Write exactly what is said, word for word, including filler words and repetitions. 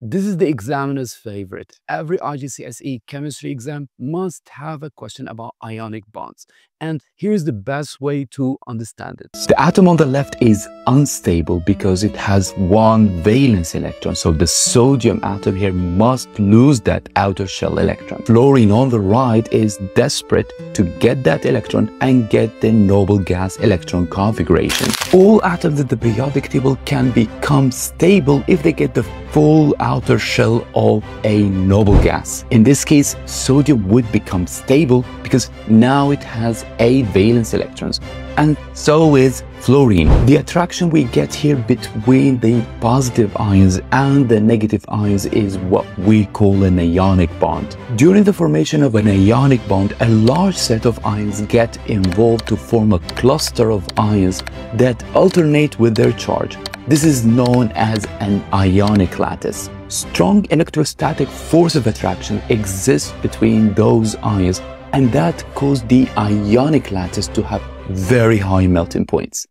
This is the examiner's favorite. Every I G C S E chemistry exam must have a question about ionic bonds. And here's the best way to understand it. The atom on the left is unstable because it has one valence electron. So the sodium atom here must lose that outer shell electron. Fluorine on the right is desperate to get that electron and get the noble gas electron configuration. All atoms in the periodic table can become stable if they get the full outer shell of a noble gas. In this case, sodium would become stable because now it has eight valence electrons, and so is fluorine. The attraction we get here between the positive ions and the negative ions is what we call an ionic bond. During the formation of an ionic bond, a large set of ions get involved to form a cluster of ions that alternate with their charge. This is known as an ionic lattice. Strong electrostatic force of attraction exists between those ions, and that caused the ionic lattice to have very high melting points.